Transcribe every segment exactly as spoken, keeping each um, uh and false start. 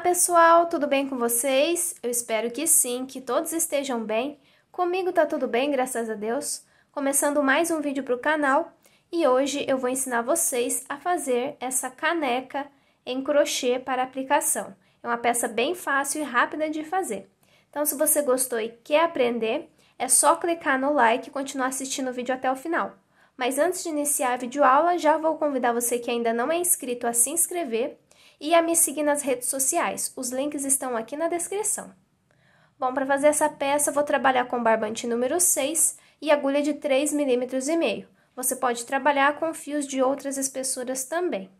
pessoal, tudo bem com vocês? Eu espero que sim, que todos estejam bem. Comigo tá tudo bem, graças a Deus. Começando mais um vídeo para o canal e hoje eu vou ensinar vocês a fazer essa caneca em crochê para aplicação. É uma peça bem fácil e rápida de fazer. Então, se você gostou e quer aprender, é só clicar no like e continuar assistindo o vídeo até o final. Mas antes de iniciar a videoaula, já vou convidar você que ainda não é inscrito a se inscrever e a me seguir nas redes sociais. Os links estão aqui na descrição. Bom, para fazer essa peça, vou trabalhar com barbante número seis e agulha de três milímetros e meio. Você pode trabalhar com fios de outras espessuras também.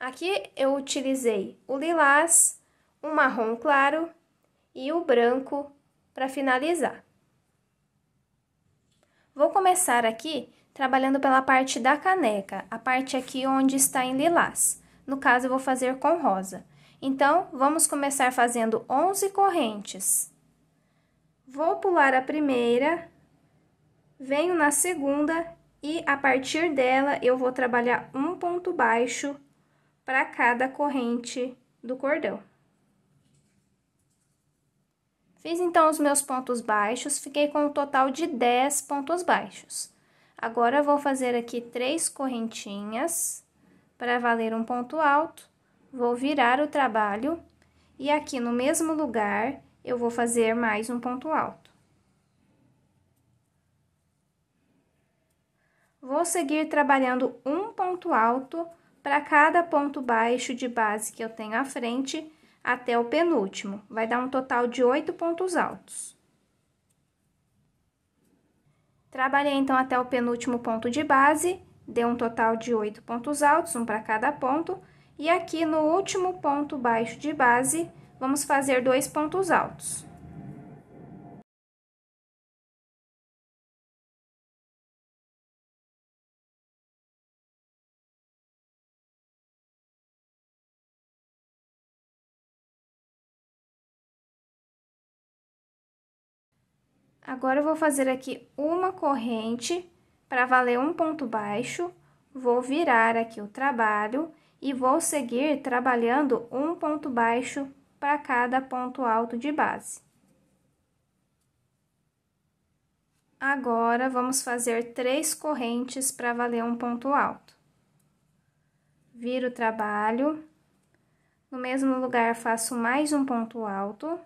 Aqui eu utilizei o lilás, o marrom claro e o branco para finalizar. Vou começar aqui trabalhando pela parte da caneca, a parte aqui onde está em lilás. No caso, eu vou fazer com rosa. Então, vamos começar fazendo onze correntes. Vou pular a primeira, venho na segunda e a partir dela eu vou trabalhar um ponto baixo para cada corrente do cordão. Fiz então os meus pontos baixos, fiquei com um total de dez pontos baixos. Agora, vou fazer aqui três correntinhas. Para valer um ponto alto, vou virar o trabalho e aqui no mesmo lugar eu vou fazer mais um ponto alto. Vou seguir trabalhando um ponto alto para cada ponto baixo de base que eu tenho à frente até o penúltimo, vai dar um total de oito pontos altos. Trabalhei então até o penúltimo ponto de base. Deu um total de oito pontos altos, um para cada ponto, e aqui no último ponto baixo de base, vamos fazer dois pontos altos. Agora, eu vou fazer aqui uma corrente. Para valer um ponto baixo, vou virar aqui o trabalho e vou seguir trabalhando um ponto baixo para cada ponto alto de base. Agora, vamos fazer três correntes para valer um ponto alto. Viro o trabalho, no mesmo lugar faço mais um ponto alto.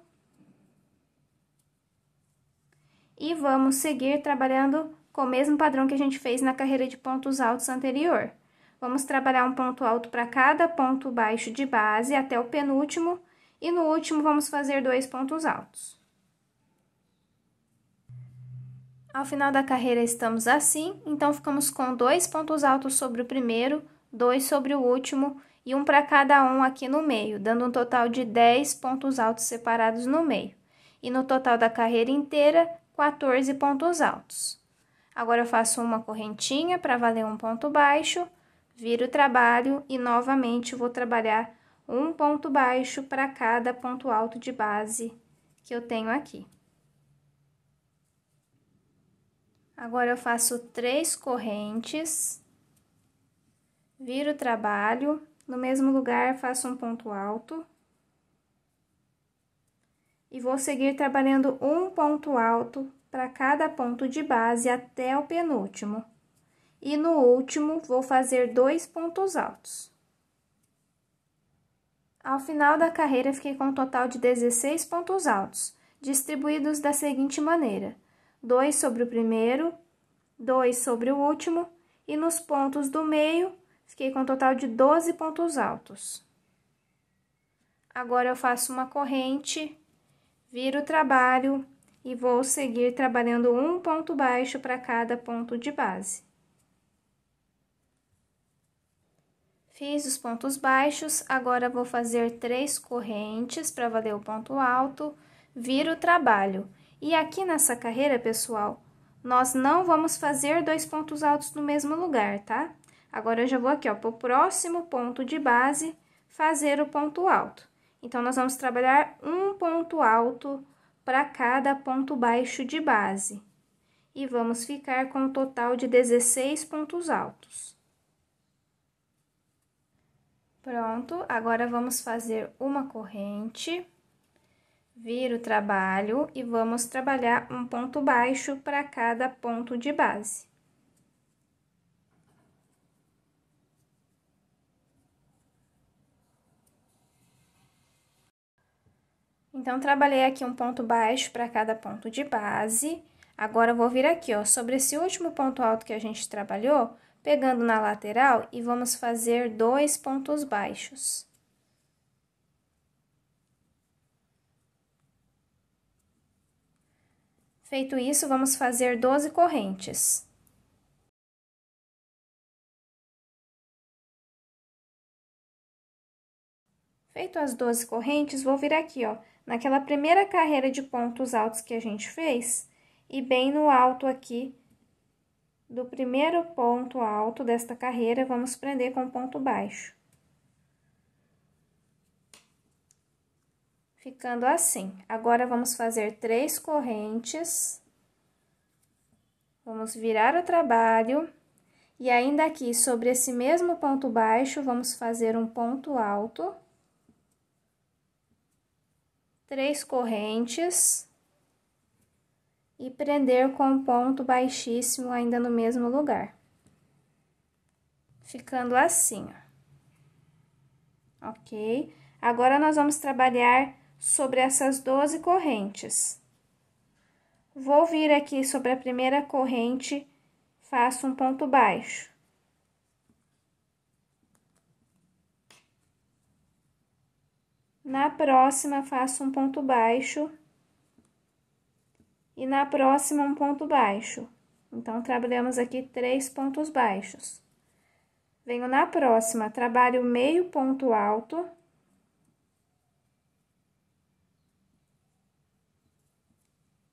E vamos seguir trabalhando com o mesmo padrão que a gente fez na carreira de pontos altos anterior. Vamos trabalhar um ponto alto para cada ponto baixo de base até o penúltimo, e no último vamos fazer dois pontos altos. Ao final da carreira estamos assim, então ficamos com dois pontos altos sobre o primeiro, dois sobre o último e um para cada um aqui no meio, dando um total de dez pontos altos separados no meio. E no total da carreira inteira, quatorze pontos altos. Agora, eu faço uma correntinha para valer um ponto baixo, viro o trabalho e novamente vou trabalhar um ponto baixo para cada ponto alto de base que eu tenho aqui. Agora, eu faço três correntes, viro o trabalho, no mesmo lugar faço um ponto alto. E vou seguir trabalhando um ponto alto para cada ponto de base até o penúltimo. E no último, vou fazer dois pontos altos. Ao final da carreira, fiquei com um total de dezesseis pontos altos, distribuídos da seguinte maneira: dois sobre o primeiro, dois sobre o último, e nos pontos do meio, fiquei com um total de doze pontos altos. Agora, eu faço uma corrente, viro o trabalho e vou seguir trabalhando um ponto baixo para cada ponto de base. Fiz os pontos baixos, agora vou fazer três correntes para valer o ponto alto, viro o trabalho. E aqui nessa carreira, pessoal, nós não vamos fazer dois pontos altos no mesmo lugar, tá? Agora, eu já vou aqui, ó, pro próximo ponto de base, fazer o ponto alto. Então, nós vamos trabalhar um ponto alto para cada ponto baixo de base. E vamos ficar com um total de dezesseis pontos altos. Pronto, agora vamos fazer uma corrente, vira o trabalho e vamos trabalhar um ponto baixo para cada ponto de base. Então, trabalhei aqui um ponto baixo para cada ponto de base. Agora, eu vou vir aqui, ó, sobre esse último ponto alto que a gente trabalhou, pegando na lateral e vamos fazer dois pontos baixos. Feito isso, vamos fazer doze correntes. Feito as doze correntes, vou vir aqui, ó, naquela primeira carreira de pontos altos que a gente fez, e bem no alto aqui do primeiro ponto alto desta carreira, vamos prender com ponto baixo. Ficando assim. Agora, vamos fazer três correntes, vamos virar o trabalho, e ainda aqui, sobre esse mesmo ponto baixo, vamos fazer um ponto alto. Três correntes e prender com um ponto baixíssimo ainda no mesmo lugar. Ficando assim, ó. Ok? Agora, nós vamos trabalhar sobre essas doze correntes. Vou vir aqui sobre a primeira corrente, faço um ponto baixo. Na próxima, faço um ponto baixo e na próxima um ponto baixo. Então, trabalhamos aqui três pontos baixos. Venho na próxima, trabalho meio ponto alto.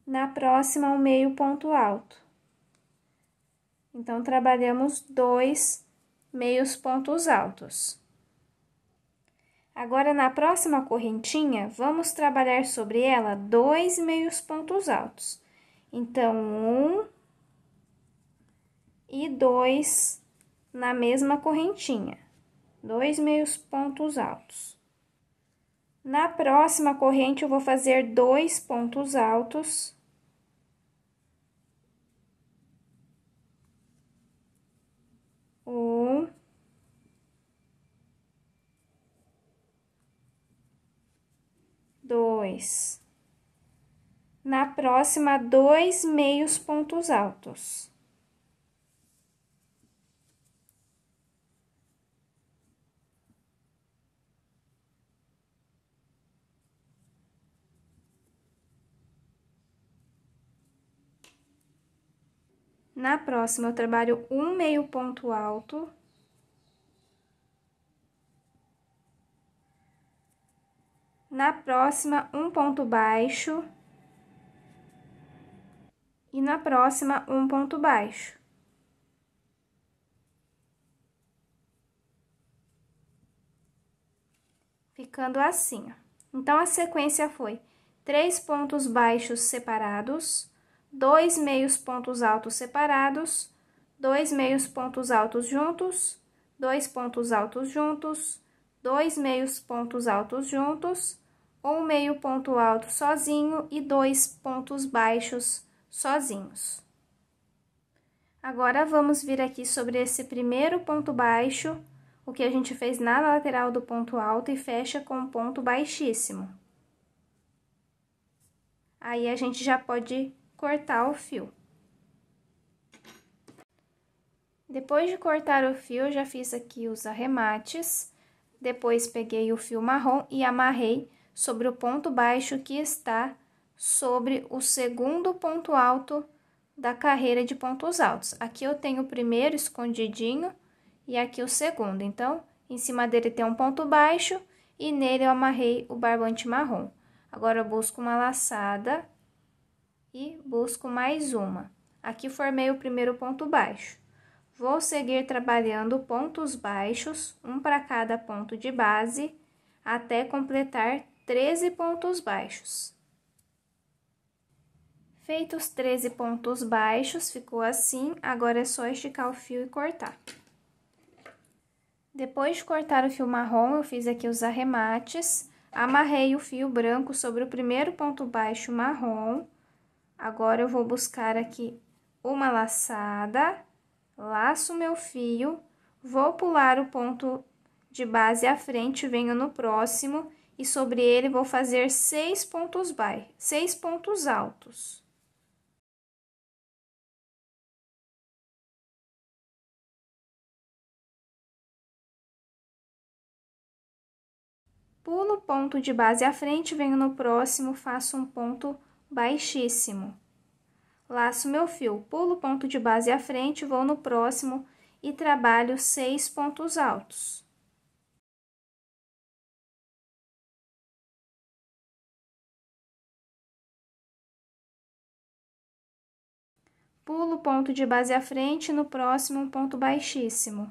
Na próxima, um meio ponto alto. Então, trabalhamos dois meios pontos altos. Agora, na próxima correntinha, vamos trabalhar sobre ela dois meios pontos altos. Então, um e dois na mesma correntinha, dois meios pontos altos. Na próxima corrente, eu vou fazer dois pontos altos. Um. Dois. Na próxima, dois meios pontos altos. Na próxima, eu trabalho um meio ponto alto. Na próxima, um ponto baixo. E na próxima, um ponto baixo. Ficando assim, ó. Então, a sequência foi três pontos baixos separados, dois meios pontos altos separados, dois meios pontos altos juntos, dois pontos altos juntos, dois meios pontos altos juntos, um meio ponto alto sozinho e dois pontos baixos sozinhos. Agora, vamos vir aqui sobre esse primeiro ponto baixo, o que a gente fez na lateral do ponto alto, e fecha com um ponto baixíssimo. Aí, a gente já pode cortar o fio. Depois de cortar o fio, eu já fiz aqui os arremates. Depois, peguei o fio marrom e amarrei sobre o ponto baixo que está sobre o segundo ponto alto da carreira de pontos altos. Aqui, eu tenho o primeiro escondidinho e aqui o segundo. Então, em cima dele tem um ponto baixo e nele eu amarrei o barbante marrom. Agora, eu busco uma laçada e busco mais uma. Aqui, formei o primeiro ponto baixo. Vou seguir trabalhando pontos baixos, um para cada ponto de base, até completar treze pontos baixos. Feitos treze pontos baixos, ficou assim, agora é só esticar o fio e cortar. Depois de cortar o fio marrom, eu fiz aqui os arremates, amarrei o fio branco sobre o primeiro ponto baixo marrom. Agora, eu vou buscar aqui uma laçada, laço meu fio, vou pular o ponto de base à frente, venho no próximo e sobre ele vou fazer seis pontos baixos, seis pontos altos. Pulo o ponto de base à frente, venho no próximo, faço um ponto baixíssimo. Laço meu fio, pulo o ponto de base à frente, vou no próximo e trabalho seis pontos altos. Pulo o ponto de base à frente, no próximo, um ponto baixíssimo.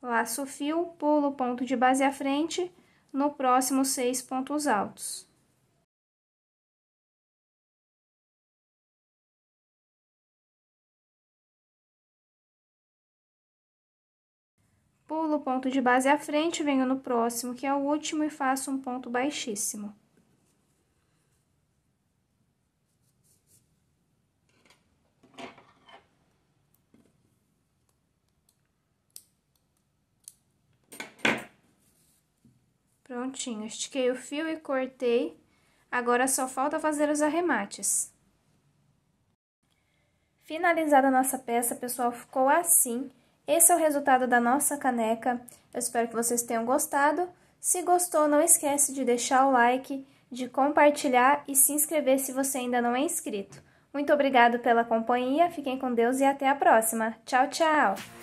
Laço o fio, pulo o ponto de base à frente, no próximo, seis pontos altos. Pulo o ponto de base à frente, venho no próximo, que é o último, e faço um ponto baixíssimo. Prontinho, estiquei o fio e cortei. Agora, só falta fazer os arremates. Finalizada a nossa peça, pessoal, ficou assim. Esse é o resultado da nossa caneca. Eu espero que vocês tenham gostado. Se gostou, não esquece de deixar o like, de compartilhar e se inscrever se você ainda não é inscrito. Muito obrigado pela companhia, fiquem com Deus e até a próxima. Tchau, tchau!